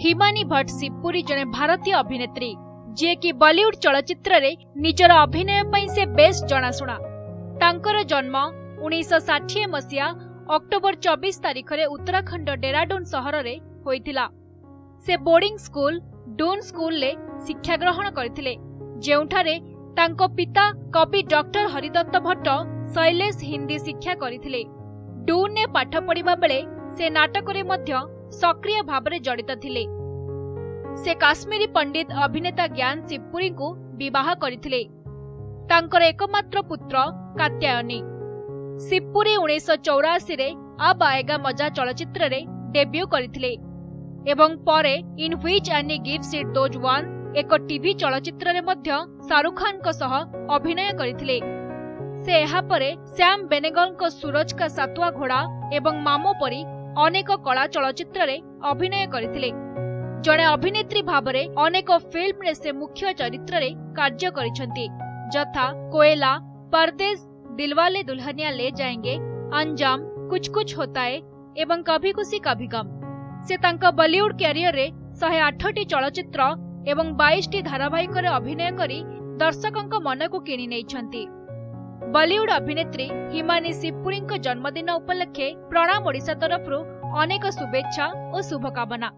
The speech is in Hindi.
हिमानी भट्ट शिवपुरी जने भारतीय अभिनेत्री जे कि बॉलीवुड चलचित्र रे निजर अभिनय पई से बेस जनाशुना। तांकर जन्म 1960 मसीहा अक्टोबर 24 तारीख रे उत्तराखंड डेराडून शहर रे होइथिला। से बोर्डिंग स्कूल डून स्कूल ले शिक्षा ग्रहण करथिले, जेउठारे तांको पिता कवि डॉक्टर हरिदत्त भट्ट शैलेश हिंदी शिक्षा करथिले। डून ने पाठ पढ़िबा बेले से नाटक रे मध्य सक्रिय भाव में जड़ित थिले। से काश्मीरी पंडित अभिनेता ज्ञान शिवपुरी को विवाह करथिले। तांकर एकमात्र पुत्र कात्यायनी शिवपुरी 1984 रे अब आएगा मजा चलचित्र रे डेब्यू करथिले एवं परे in which any gives it those one एक टीवी चलचित्र रे मध्य शाहरुख खान को सह अभिनय करथिले। से एहा परे श्याम बेनेगल को सूरज का सातवा घोड़ा एवं मामो परी अनेक कला चलचित्र रे अभिनय करथिले। जड़े अभिनेत्री भाबरे अनेक फिल्म रे से मुख्य चरित्र रे कार्य करिसंती, जथा कोयला, परदेस, दिलवाले दुल्हनिया ले जाएंगे, अंजाम, कुछ-कुछ होता है एवं कभी खुशी कभी गम। से तांका बॉलीवुड कैरियर रे 108 टी चलचित्र एवं 22 टी धारावाहिक रे अभिनय करी दर्शकों को मन को किनी नेछंती। बॉलीवुड अभिनेत्री हिमानी शिवपुरी को जन्मदिन उपलक्षे प्रणाम ओडिशा तरफ अनेक शुभेच्छा और शुभकामना।